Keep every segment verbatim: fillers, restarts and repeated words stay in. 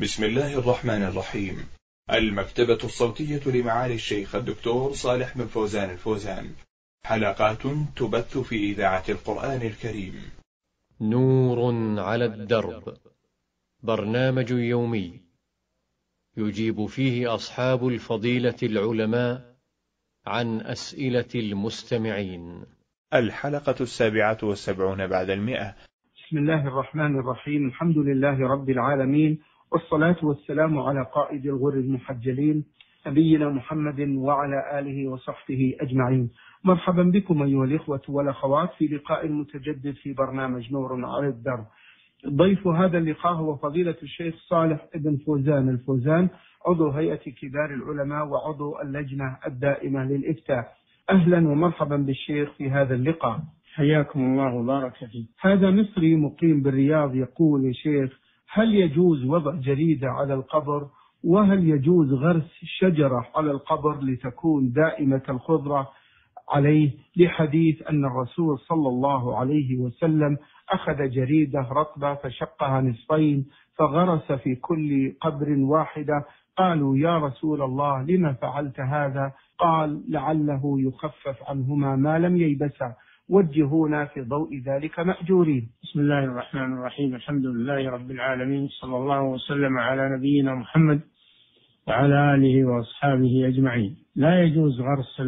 بسم الله الرحمن الرحيم. المكتبة الصوتية لمعالي الشيخ الدكتور صالح بن فوزان الفوزان، حلقات تبث في إذاعة القرآن الكريم. نور على الدرب، برنامج يومي يجيب فيه أصحاب الفضيلة العلماء عن أسئلة المستمعين. الحلقة السابعة والسبعون بعد المئة. بسم الله الرحمن الرحيم. الحمد لله رب العالمين، والصلاة والسلام على قائد الغر المحجلين نبينا محمد وعلى آله وصحبه أجمعين. مرحبا بكم أيها الإخوة والأخوات في لقاء متجدد في برنامج نور على الدرب. ضيف هذا اللقاء هو فضيلة الشيخ صالح بن فوزان الفوزان، عضو هيئة كبار العلماء وعضو اللجنة الدائمة للإفتاء. أهلا ومرحبا بالشيخ في هذا اللقاء، حياكم الله وبارك فيك. هذا مصري مقيم بالرياض يقول: يا شيخ، هل يجوز وضع جريدة على القبر؟ وهل يجوز غرس شجرة على القبر لتكون دائمة الخضرة عليه، لحديث أن الرسول صلى الله عليه وسلم أخذ جريدة رطبة فشقها نصفين فغرس في كل قبر واحدة؟ قالوا: يا رسول الله، لما فعلت هذا؟ قال: لعله يخفف عنهما ما لم ييبسا. وجهونا في ضوء ذلك مأجورين. بسم الله الرحمن الرحيم. الحمد لله رب العالمين، صلى الله وسلم على نبينا محمد وعلى آله وأصحابه أجمعين. لا يجوز غرس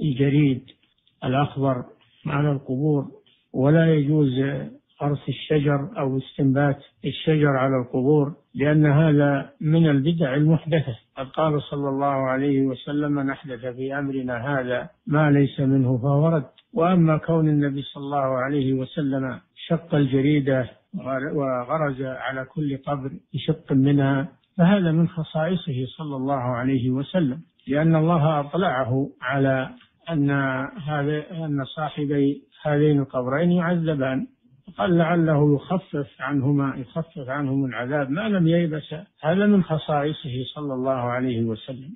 الجريد الأخضر على القبور، ولا يجوز غرس الشجر أو استنبات الشجر على القبور، لأن هذا من البدع المحدثة. قد قال صلى الله عليه وسلم: من أحدث في أمرنا هذا ما ليس منه فهو رد. وأما كون النبي صلى الله عليه وسلم شق الجريدة وغرز على كل قبر بشق منها، فهذا من خصائصه صلى الله عليه وسلم، لأن الله أطلعه على أن هذا أن صاحبي هذين القبرين يعذبان. قال: لعله يخفف عنهما يخفف عنهم العذاب ما لم ييبس. هذا من خصائصه صلى الله عليه وسلم،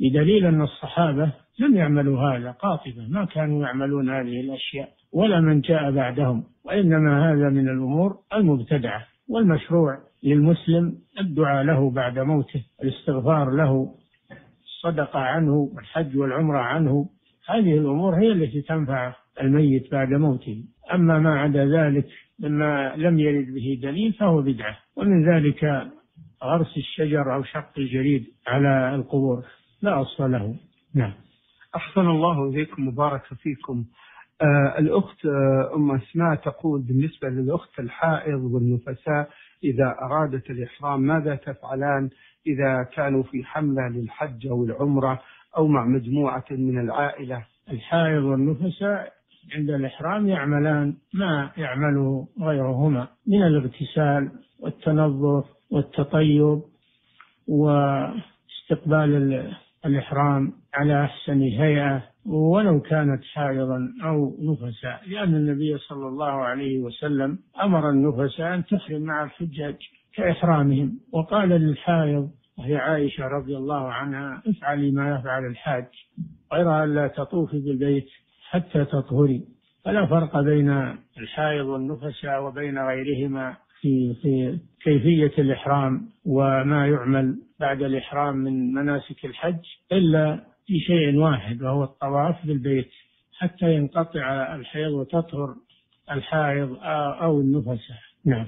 بدليل أن الصحابة لم يعملوا هذا قاطبة، ما كانوا يعملون هذه الأشياء ولا من جاء بعدهم، وإنما هذا من الأمور المبتدعة. والمشروع للمسلم الدعاء له بعد موته، الاستغفار له، الصدقة عنه، والحج والعمرة عنه. هذه الأمور هي التي تنفع الميت بعد موته. أما ما عدا ذلك مما لم يرد به دليل فهو بدعة، ومن ذلك غرس الشجر أو شق الجريد على القبور لا أصل له. نعم، أحسن الله إليكم، مبارك فيكم. آه الأخت آه أم أسماء تقول: بالنسبة للأخت الحائض والنفساء إذا أرادت الإحرام، ماذا تفعلان إذا كانوا في حملة للحج أو العمرة أو مع مجموعة من العائلة؟ الحائض والنفساء عند الإحرام يعملان ما يعمله غيرهما من الاغتسال والتنظف والتطيب واستقبال الإحرام على أحسن هيئة، ولو كانت حائضا أو نفسا، لأن النبي صلى الله عليه وسلم أمر النفس أن تحرم مع الحجاج كإحرامهم، وقال للحائض وهي عائشة رضي الله عنها: افعلي ما يفعل الحاج، غير أن لا تطوفي بالبيت حتى تطهري. فلا فرق بين الحائض والنفساء وبين غيرهما في في كيفية الإحرام وما يعمل بعد الإحرام من مناسك الحج، إلا في شيء واحد، وهو الطواف بالبيت حتى ينقطع الحيض وتطهر الحائض أو النفساء. نعم.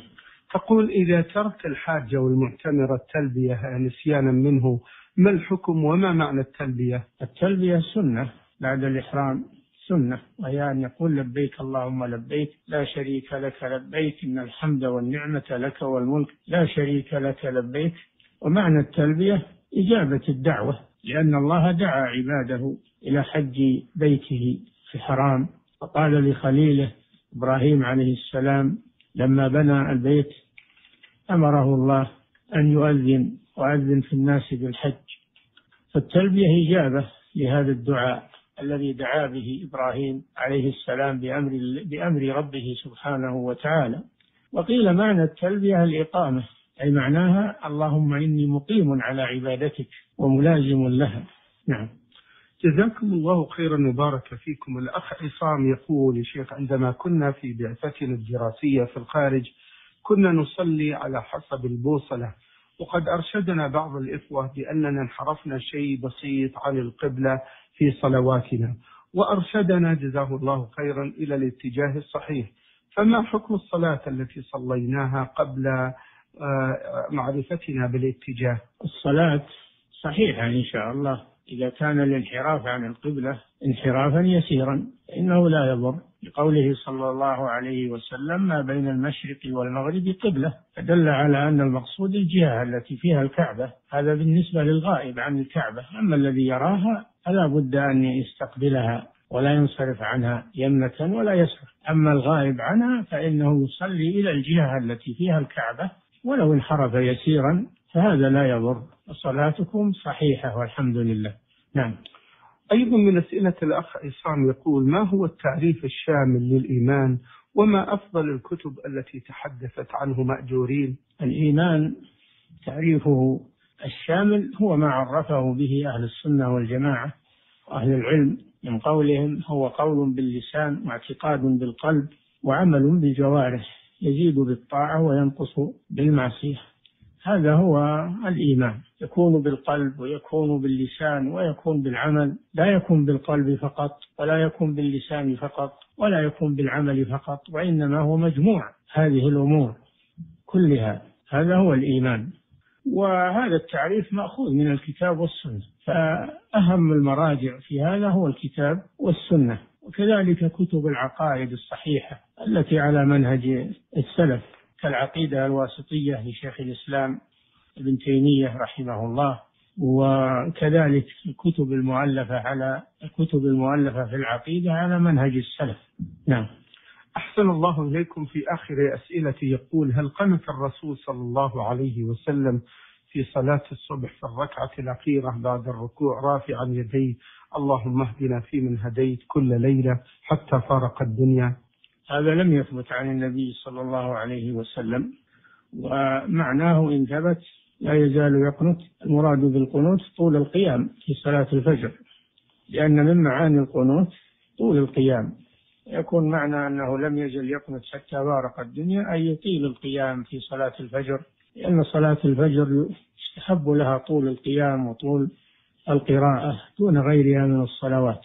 تقول: إذا ترك الحاج والمعتمر التلبية نسيانا منه، ما الحكم وما معنى التلبية؟ التلبية سنة بعد الإحرام، سنة، وهي أن يقول: لبيك اللهم لبيك، لا شريك لك لبيك، إن الحمد والنعمة لك والملك لا شريك لك لبيك. ومعنى التلبية إجابة الدعوة، لأن الله دعا عباده إلى حج بيته في حرام، فقال لخليله إبراهيم عليه السلام لما بنى البيت، أمره الله أن يؤذن: وأذن في الناس بالحج. فالتلبية إجابة لهذا الدعاء الذي دعا به إبراهيم عليه السلام بأمر, بأمر ربه سبحانه وتعالى. وقيل معنى التلبية الإقامة، أي معناها: اللهم إني مقيم على عبادتك وملازم لها. نعم، جزاكم الله خيرا وبارك فيكم. الأخ عصام يقول: شيخ، عندما كنا في بعثتنا الدراسية في الخارج كنا نصلي على حسب البوصلة، وقد أرشدنا بعض الإخوة بأننا انحرفنا شيء بسيط عن القبلة في صلواتنا، وأرشدنا جزاه الله خيرا إلى الاتجاه الصحيح، فما حكم الصلاة التي صليناها قبل معرفتنا بالاتجاه؟ الصلاة صحيحة إن شاء الله إذا كان الانحراف عن القبلة انحرافا يسيرا إنه لا يضر، لقوله صلى الله عليه وسلم ما بين المشرق والمغرب قبلة، فدل على أن المقصود الجهة التي فيها الكعبة، هذا بالنسبة للغائب عن الكعبة، أما الذي يراها فلا بد أن يستقبلها ولا ينصرف عنها يمنة ولا يسرا، أما الغائب عنها فإنه يصلي إلى الجهة التي فيها الكعبة ولو انحرف يسيرا فهذا لا يضر، صلاتكم صحيحة والحمد لله. نعم. أيضا من أسئلة الأخ عصام يقول ما هو التعريف الشامل للإيمان وما أفضل الكتب التي تحدثت عنه مأجورين؟ الإيمان تعريفه الشامل هو ما عرفه به أهل السنة والجماعة وأهل العلم من قولهم هو قول باللسان واعتقاد بالقلب وعمل بالجوارح يزيد بالطاعة وينقص بالمعصية، هذا هو الإيمان، يكون بالقلب ويكون باللسان ويكون بالعمل، لا يكون بالقلب فقط ولا يكون باللسان فقط ولا يكون بالعمل فقط، وإنما هو مجموع هذه الأمور كلها، هذا هو الإيمان. وهذا التعريف مأخوذ من الكتاب والسنة، فأهم المراجع في هذا هو الكتاب والسنة، وكذلك كتب العقائد الصحيحة التي على منهج السلف كالعقيدة الواسطية لشيخ الإسلام ابن تيمية رحمه الله، وكذلك الكتب المؤلفة على الكتب المؤلفة في العقيدة على منهج السلف. نعم. أحسن الله إليكم. في آخر أسئلتي يقول هل قنت الرسول صلى الله عليه وسلم في صلاة الصبح في الركعة الأخيرة بعد الركوع رافعا يديه اللهم اهدنا في من هديت كل ليلة حتى فارق الدنيا؟ هذا لم يثبت عن النبي صلى الله عليه وسلم، ومعناه إن ثبت لا يزال يقنط، المراد بالقنوت طول القيام في صلاة الفجر، لأن من معاني القنوت طول القيام، يكون معنى أنه لم يزل يقنط حتى فارق الدنيا أي يطيل القيام في صلاة الفجر، لأن صلاة الفجر يستحب لها طول القيام وطول القراءة دون غيرها من الصلوات،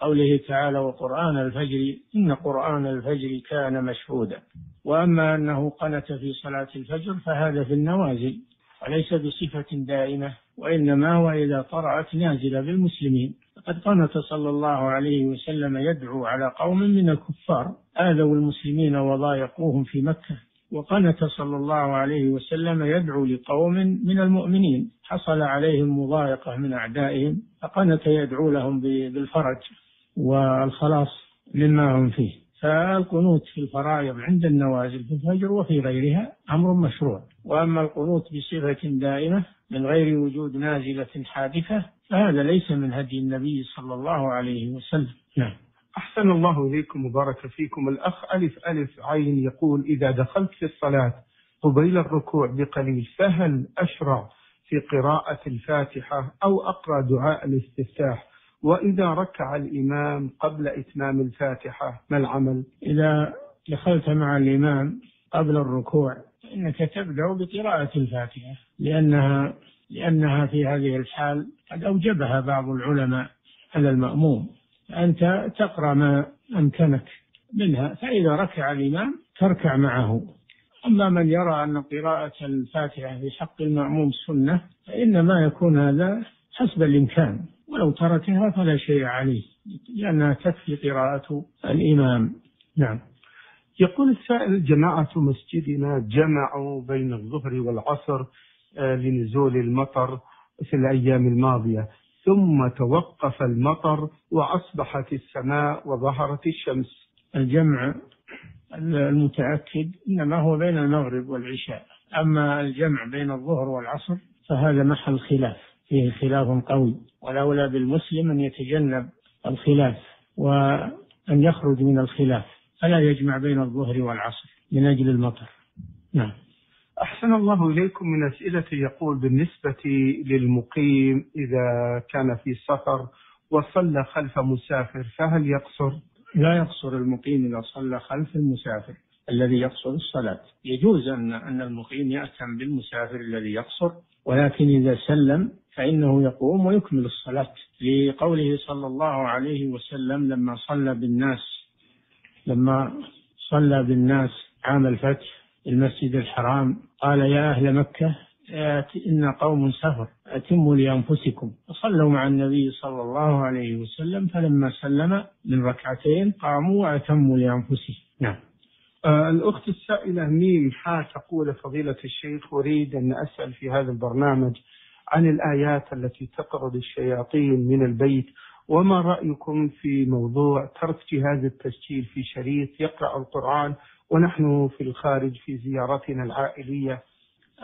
قوله تعالى وقرآن الفجر إن قرآن الفجر كان مشهودا. وأما أنه قنت في صلاة الفجر فهذا في النوازل وليس بصفة دائمة، وإنما هو إذا طرأت نازلة بالمسلمين، قد قنت صلى الله عليه وسلم يدعو على قوم من الكفار آذوا المسلمين وضايقوهم في مكة، وقنت صلى الله عليه وسلم يدعو لقوم من المؤمنين حصل عليهم مضايقة من أعدائهم فقنت يدعو لهم بالفرج والخلاص مما هم فيه، فالقنوت في الفرائض عند النوازل في الفجر وفي غيرها أمر مشروع. وأما القنوت بصفة دائمة من غير وجود نازلة حادثة فهذا ليس من هدي النبي صلى الله عليه وسلم. نعم. أحسن الله إليكم وبارك فيكم. الأخ ألف ألف عين يقول إذا دخلت في الصلاة قبيل الركوع بقليل فهل أشرع في قراءة الفاتحة أو أقرأ دعاء الاستفتاح؟ وإذا ركع الإمام قبل إتمام الفاتحة ما العمل؟ إذا دخلت مع الإمام قبل الركوع إنك تبدأ بقراءة الفاتحة، لأنها لأنها في هذه الحال قد أوجبها بعض العلماء على المأموم، أنت تقرأ ما أمكنك منها، فإذا ركع الإمام تركع معه. أما من يرى أن قراءة الفاتحة في حق المأموم سنة فإنما يكون هذا حسب الإمكان، ولو تركها فلا شيء عليه لأنها تكفي قراءة الإمام. نعم. يقول السائل جماعة مسجدنا جمعوا بين الظهر والعصر لنزول المطر في الأيام الماضية، ثم توقف المطر وأصبحت السماء وظهرت الشمس. الجمع المتأكد إنما هو بين المغرب والعشاء، أما الجمع بين الظهر والعصر فهذا محل خلاف، فيه خلاف قوي، والأولى بالمسلم أن يتجنب الخلاف وأن يخرج من الخلاف، فلا يجمع بين الظهر والعصر من أجل المطر. نعم. أحسن الله إليكم. من أسئلة يقول بالنسبة للمقيم إذا كان في سفر وصلى خلف مسافر فهل يقصر؟ لا يقصر المقيم إذا صلى خلف المسافر، الذي يقصر الصلاة. يجوز أن أن المقيم يأتم بالمسافر الذي يقصر، ولكن إذا سلم فإنه يقوم ويكمل الصلاة، لقوله صلى الله عليه وسلم لما صلى بالناس لما صلى بالناس عام الفتح المسجد الحرام قال يا أهل مكة إن قوم سفر أتموا لأنفسكم، فصلوا مع النبي صلى الله عليه وسلم، فلما سلم من ركعتين قاموا وأتموا لأنفسهم. نعم. الأخت السائلة ميم حا تقول فضيلة الشيخ أريد أن أسأل في هذا البرنامج عن الآيات التي تطرد الشياطين من البيت، وما رأيكم في موضوع ترك جهاز التسجيل في شريط يقرأ القرآن ونحن في الخارج في زيارتنا العائلية؟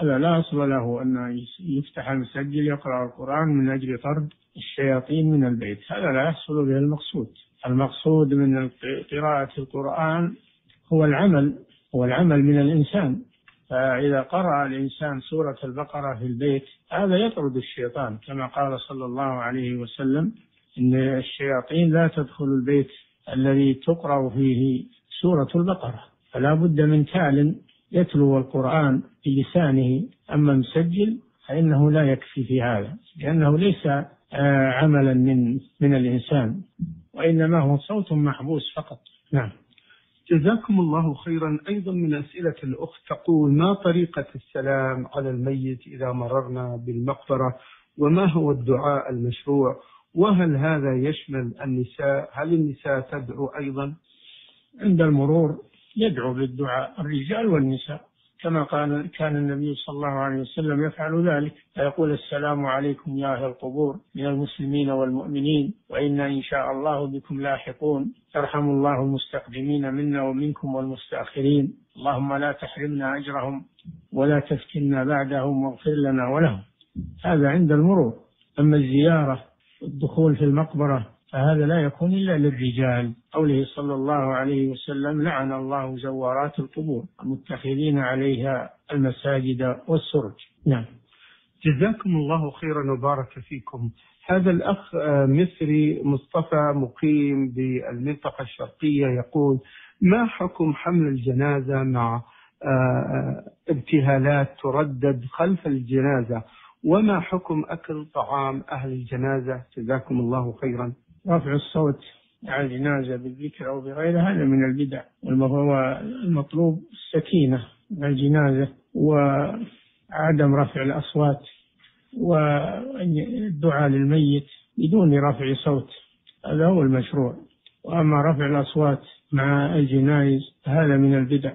لا أصل له أن يفتح المسجل يقرأ القرآن من أجل طرد الشياطين من البيت، هذا لا يحصل به المقصود. المقصود من قراءة القرآن هو العمل هو العمل من الإنسان، فإذا قرأ الإنسان سورة البقرة في البيت هذا يطرد الشيطان، كما قال صلى الله عليه وسلم إن الشياطين لا تدخل البيت الذي تقرأ فيه سورة البقرة، فلا بد من تال يتلو القرآن بلسانه. أما مسجل فإنه لا يكفي في هذا، لأنه ليس عملا من من الإنسان، وإنما هو صوت محبوس فقط. نعم. جزاكم الله خيرا. أيضا من أسئلة الأخت تقول ما طريقة السلام على الميت إذا مررنا بالمقبرة، وما هو الدعاء المشروع، وهل هذا يشمل النساء؟ هل النساء تدعو أيضا عند المرور؟ يدعو بالدعاء الرجال والنساء، كما قال كان النبي صلى الله عليه وسلم يفعل ذلك، فيقول السلام عليكم يا أهل القبور من المسلمين والمؤمنين، وإنا إن شاء الله بكم لاحقون، يرحم الله المستقدمين منا ومنكم والمستأخرين، اللهم لا تحرمنا أجرهم ولا تفتنا بعدهم واغفر لنا ولهم. هذا عند المرور. أما الزيارة والدخول في المقبرة فهذا لا يكون إلا للرجال، قوله صلى الله عليه وسلم لعن الله زوارات القبور المتخذين عليها المساجد والسرج. نعم. جزاكم الله خيرا وبارك فيكم. هذا الأخ مصري مصطفى مقيم بالمنطقة الشرقية يقول ما حكم حمل الجنازة مع ابتهالات تردد خلف الجنازة، وما حكم أكل طعام أهل الجنازة؟ جزاكم الله خيرا. رفع الصوت على الجنازة بالذكر أو بغيرها هذا من البدع، والمطلوب السكينة على الجنازة وعدم رفع الأصوات والدعاء للميت بدون رفع صوت، هذا هو المشروع. وأما رفع الأصوات مع الجنائز هذا من البدع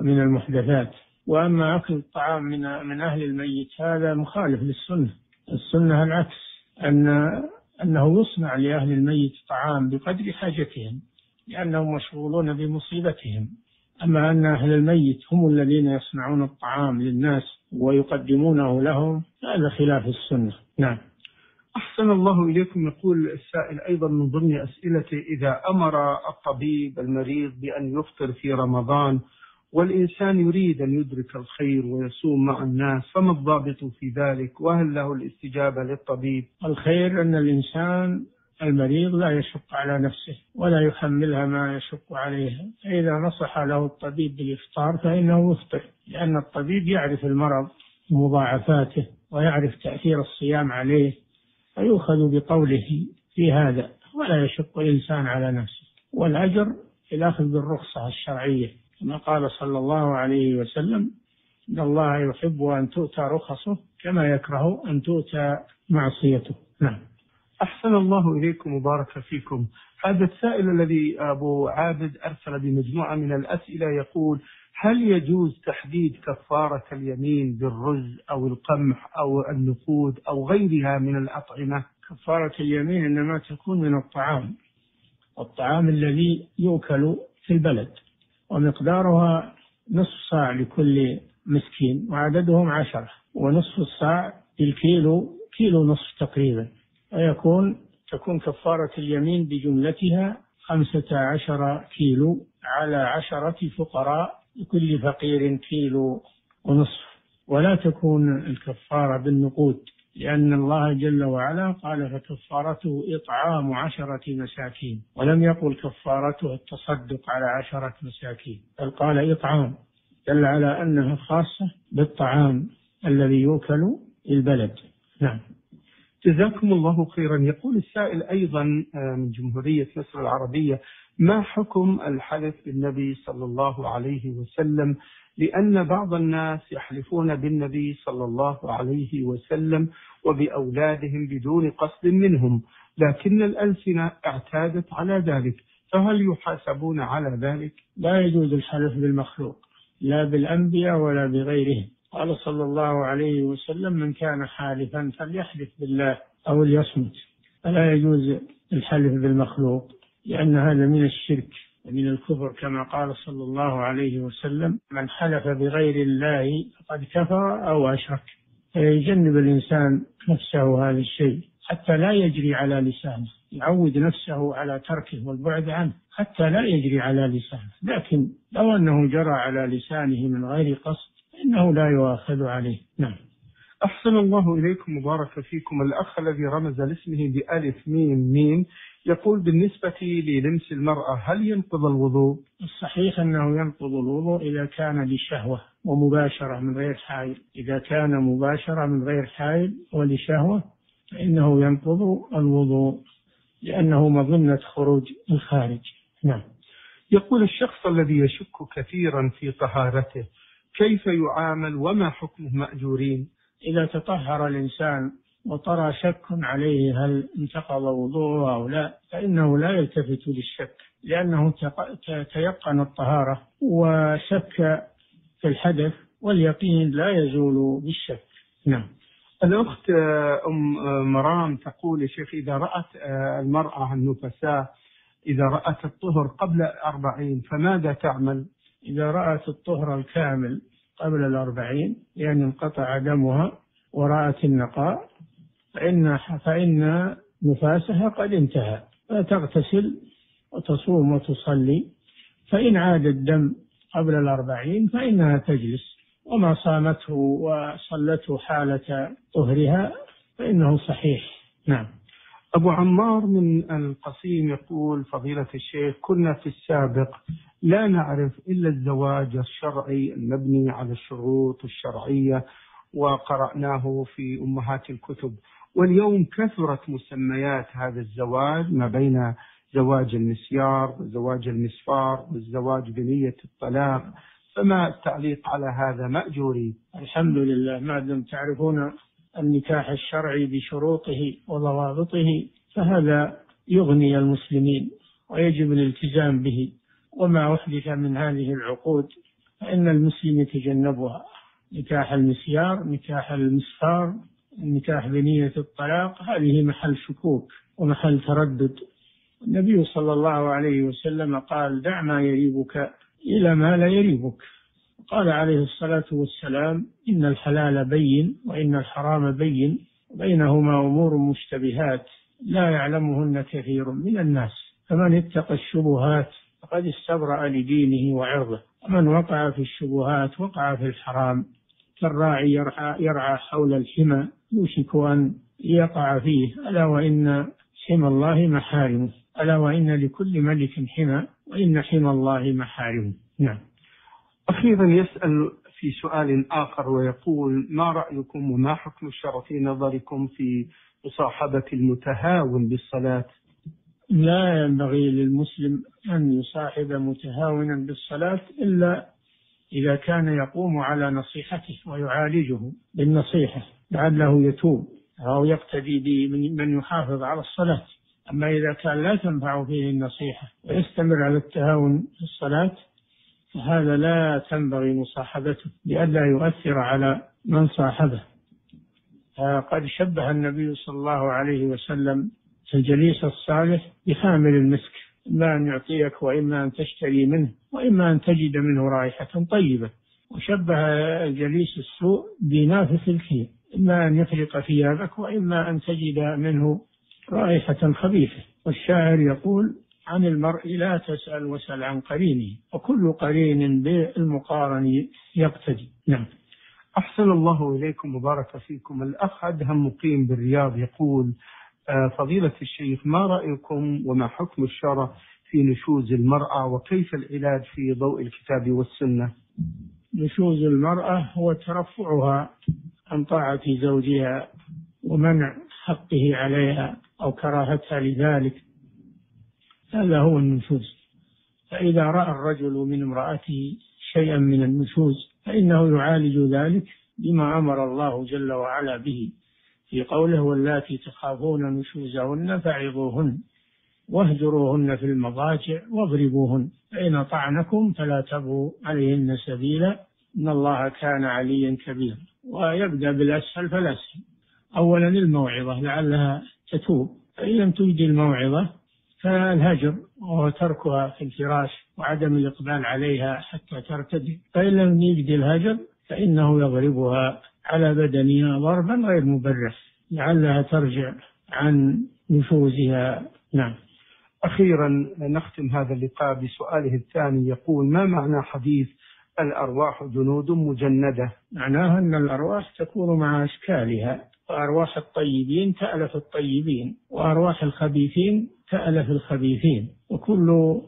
ومن المحدثات. وأما أكل الطعام من من أهل الميت هذا مخالف للسنة، السنة العكس، أن أنه يصنع لأهل الميت طعام بقدر حاجتهم لأنهم مشغولون بمصيبتهم. أما أن أهل الميت هم الذين يصنعون الطعام للناس ويقدمونه لهم هذا خلاف السنة. نعم. أحسن الله إليكم. يقول السائل أيضا من ضمن أسئلته إذا أمر الطبيب المريض بأن يفطر في رمضان والإنسان يريد أن يدرك الخير ويصوم مع الناس، فما الضابط في ذلك، وهل له الاستجابة للطبيب؟ الخير أن الإنسان المريض لا يشق على نفسه ولا يحملها ما يشق عليها، فإذا نصح له الطبيب بالإفطار فإنه يفطر، لأن الطبيب يعرف المرض ومضاعفاته ويعرف تأثير الصيام عليه فيؤخذ بقوله في هذا ولا يشق الإنسان على نفسه. والأجر في الأخذ بالرخصة الشرعية، كما قال صلى الله عليه وسلم إن الله يحب أن تؤتى رخصه كما يكره أن تؤتى معصيته. نعم. أحسن الله إليكم وبارك فيكم. هذا السائل الذي أبو عابد أرسل بمجموعة من الأسئلة يقول هل يجوز تحديد كفارة اليمين بالرز أو القمح أو النقود أو غيرها من الأطعمة؟ كفارة اليمين إنما تكون من الطعام الطعام الذي يؤكل في البلد، ومقدارها نصف صاع لكل مسكين، وعددهم عشرة، ونصف الصاع الكيلو كيلو نصف تقريبا، ويكون تكون كفارة اليمين بجملتها خمسة عشر كيلو على عشرة فقراء، لكل فقير كيلو ونصف. ولا تكون الكفارة بالنقود، لأن الله جل وعلا قال فكفارته إطعام عشرة مساكين، ولم يقل كفارته التصدق على عشرة مساكين، بل قال إطعام، دل على أنها خاصة بالطعام الذي يوكل البلد. نعم. جزاكم الله خيرا. يقول السائل أيضا من جمهورية مصر العربية: ما حكم الحلف بالنبي صلى الله عليه وسلم؟ لأن بعض الناس يحلفون بالنبي صلى الله عليه وسلم وبأولادهم بدون قصد منهم، لكن الألسنة اعتادت على ذلك، فهل يحاسبون على ذلك؟ لا يجوز الحلف بالمخلوق، لا بالأنبياء ولا بغيرهم. قال صلى الله عليه وسلم: من كان حالفا فليحلف بالله أو ليصمت. فلا يجوز الحلف بالمخلوق، لأن هذا من الشرك ومن الكفر، كما قال صلى الله عليه وسلم: من حلف بغير الله فقد كفر أو أشرك. فيجنب الإنسان نفسه هذا الشيء حتى لا يجري على لسانه، يعود نفسه على تركه والبعد عنه حتى لا يجري على لسانه، لكن لو أنه جرى على لسانه من غير قصد إنه لا يؤاخذ عليه. نعم. أحسن الله إليكم وبارك فيكم. الأخ الذي رمز لاسمه بألف ميم ميم يقول: بالنسبة للمس المرأة هل ينقض الوضوء؟ الصحيح أنه ينقض الوضوء إذا كان لشهوة ومباشرة من غير حائل، إذا كان مباشرة من غير حائل ولشهوة فإنه ينقض الوضوء، لأنه مظنة خروج الخارج. نعم. يقول الشخص الذي يشك كثيرا في طهارته كيف يعامل وما حكمه مأجورين؟ إذا تطهر الإنسان وطرى شك عليه هل انتقض وضوءه أو لا فإنه لا يلتفت للشك، لأنه تيقن الطهارة، وشك في الحدث واليقين لا يزول بالشك. نعم. الأخت أم مرام تقول: يا شيخ، إذا رأت المرأة النفساء إذا رأت الطهر قبل أربعين فماذا تعمل؟ إذا رأت الطهر الكامل قبل الأربعين، يعني انقطع دمها، ورأت النقاء فإن, فإن نفاسها قد انتهى، فتغتسل وتصوم وتصلي، فإن عاد الدم قبل الأربعين فإنها تجلس، وما صامته وصلته حالة طهرها فإنه صحيح. نعم. أبو عمار من القصيم يقول: فضيلة الشيخ، كنا في السابق لا نعرف إلا الزواج الشرعي المبني على الشروط الشرعية، وقرأناه في أمهات الكتب، واليوم كثرت مسميات هذا الزواج ما بين زواج المسيار وزواج المسفار والزواج بنية الطلاق، فما التعليق على هذا مأجوري؟ الحمد لله، ما دم تعرفون النكاح الشرعي بشروطه وضوابطه فهذا يغني المسلمين، ويجب الالتزام به، وما أحدث من هذه العقود فإن المسلم يتجنبها: نكاح المسيار، نكاح المسفار، نكاح بنية الطلاق، هذه محل شكوك ومحل تردد. النبي صلى الله عليه وسلم قال: دع ما يريبك إلى ما لا يريبك. قال عليه الصلاة والسلام: إن الحلال بين وإن الحرام بين، بينهما أمور مشتبهات لا يعلمهن كثير من الناس، فمن اتقى الشبهات فقد استبرأ لدينه وعرضه، ومن وقع في الشبهات وقع في الحرام، كالراعي يرعى, يرعى حول الحمى يوشك أن يقع فيه، ألا وإن حمى الله محارمه، ألا وإن لكل ملك حمى وإن حمى الله محارمه. نعم. أخيرا يسأل في سؤال آخر ويقول: ما رأيكم وما حكم الشرع في نظركم في مصاحبة المتهاون بالصلاة؟ لا ينبغي للمسلم أن يصاحب متهاونا بالصلاة إلا إذا كان يقوم على نصيحته ويعالجه بالنصيحة لعله يتوب أو يقتدي بمن يحافظ على الصلاة. أما إذا كان لا تنفع فيه النصيحة ويستمر على التهاون في الصلاة فهذا لا تنبغي مصاحبته، لئلا يؤثر على من صاحبه. قد شبه النبي صلى الله عليه وسلم الجليس الصالح بحامل المسك، إما أن يعطيك وإما أن تشتري منه وإما أن تجد منه رائحة طيبة، وشبه الجليس السوء بنافث الكير، إما أن يفرق ثيابك وإما أن تجد منه رائحة خبيثة. والشاعر يقول: عن المرء لا تسأل واسأل عن قرينه، وكل قرين بالمقارن يقتدي. نعم. أحسن الله إليكم وبارك فيكم. الأخ أدهم مقيم بالرياض يقول: فضيلة الشيخ، ما رأيكم وما حكم الشرع في نشوز المرأة، وكيف العلاج في ضوء الكتاب والسنة؟ نشوز المرأة هو ترفعها عن طاعة زوجها ومنع حقه عليها أو كراهتها لذلك، هذا هو النشوز. فإذا رأى الرجل من امرأته شيئا من النشوز فإنه يعالج ذلك بما أمر الله جل وعلا به في قوله: واللاتي تخافون نشوزهن فعظوهن واهجروهن في المضاجع واضربوهن، فإن أطعنكم فلا تبغوا عليهن سبيلا إن الله كان عليا كبيرا. ويبدأ بالأسهل فالأسهل، أولا الموعظة لعلها تتوب، فإن لم تجد الموعظة فالهجر وهو تركها في الفراش وعدم الإقبال عليها حتى ترتدي، فإن لم يجد الهجر فإنه يضربها على بدنها ضربا غير مبرح لعلها ترجع عن نشوزها. نعم. أخيرا نختم هذا اللقاء بسؤاله الثاني، يقول: ما معنى حديث الأرواح جنود مجندة؟ معناها أن الأرواح تكون مع أشكالها، وأرواح الطيبين تألف الطيبين، وأرواح الخبيثين تألف الخبيثين، وكل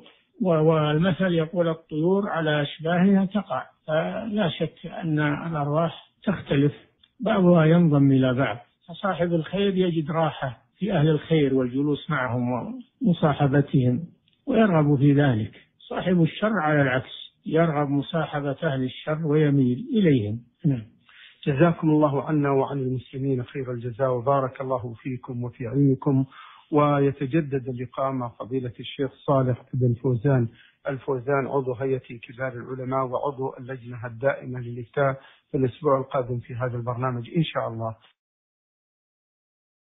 والمثل يقول: الطيور على أشباهها تقع. فلا شك أن الأرواح تختلف، بعضها ينضم إلى بعض، فصاحب الخير يجد راحة في أهل الخير والجلوس معهم ومصاحبتهم ويرغب في ذلك، صاحب الشر على العكس يرغب مصاحبة أهل الشر ويميل إليهم. نعم. جزاكم الله عنا وعن المسلمين خير الجزاء، وبارك الله فيكم وفي علمكم، ويتجدد اللقاء مع فضيلة الشيخ صالح بن فوزان الفوزان، عضو هيئة كبار العلماء وعضو اللجنة الدائمة للإفتاء، في الأسبوع القادم في هذا البرنامج إن شاء الله.